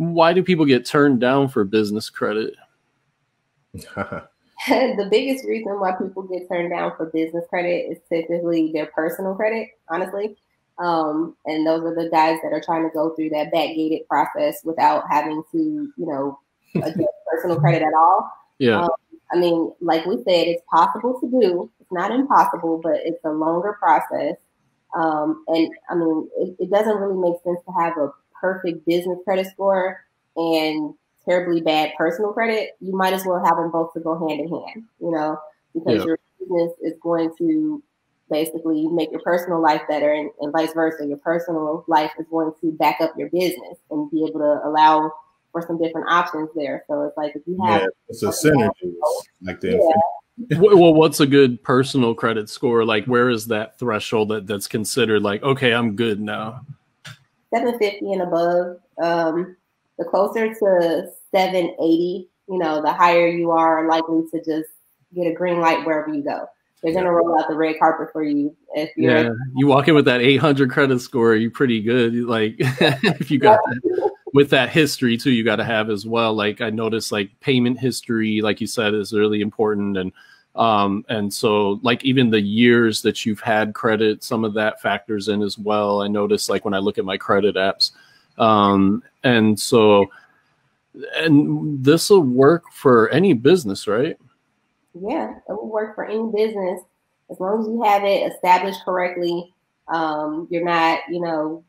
Why do people get turned down for business credit? The biggest reason why people get turned down for business credit is typically their personal credit, honestly. And those are the guys that are trying to go through that backgated process without having to, you know, adjust personal credit at all. Yeah. I mean, like we said, it's possible to do. It's not impossible, but it's a longer process. And I mean, it doesn't really make sense to have a perfect business credit score and terribly bad personal credit. You might as well have them both to go hand in hand, you know, because your business is going to basically make your personal life better, and vice versa. Your personal life is going to back up your business and be able to allow for some different options there. So it's like, if you have, it's a synergy. Like the Well, what's a good personal credit score? Like, where is that threshold that's considered like, okay, I'm good now? 750 and above. The closer to 780, you know, the higher you are likely to just get a green light wherever you go. They're going to roll out the red carpet for you. If you're you walk in with that 800 credit score, you're pretty good. Like, if you got that, with that history too, you got to have as well. Like, I noticed, like, payment history, like you said, is really important. And so, like, even the years that you've had credit, some of that factors in as well. I noticed, like, when I look at my credit apps, and so, and this will work for any business, right? Yeah, it will work for any business as long as you have it established correctly. You're not, you know,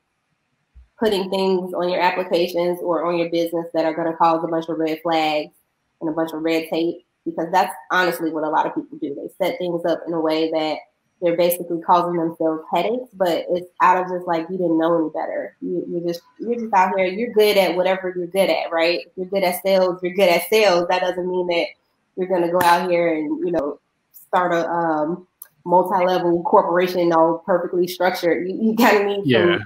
putting things on your applications or on your business that are going to cause a bunch of red flags and a bunch of red tape, because that's honestly what a lot of people do. They set things up in a way that they're basically causing themselves headaches, but it's out of just like, you didn't know any better. You're just out here. You're good at whatever you're good at, right? If you're good at sales, you're good at sales. That doesn't mean that you're going to go out here and, you know, start a multi-level corporation all perfectly structured. You kind of need some.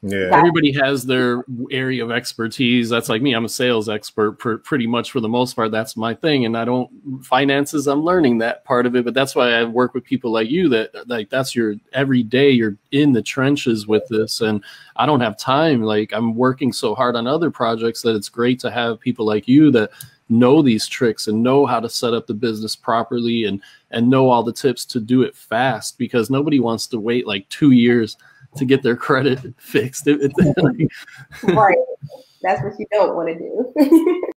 Yeah. Everybody has their area of expertise. That's like me. I'm a sales expert pretty much for the most part. That's my thing. And I don't finances. I'm learning that part of it, but that's why I work with people like you that like, that's your every day. You're in the trenches with this, and I don't have time. Like, I'm working so hard on other projects that it's great to have people like you that know these tricks and know how to set up the business properly and know all the tips to do it fast, because nobody wants to wait like 2 years to get their credit fixed. Right. That's what you don't want to do.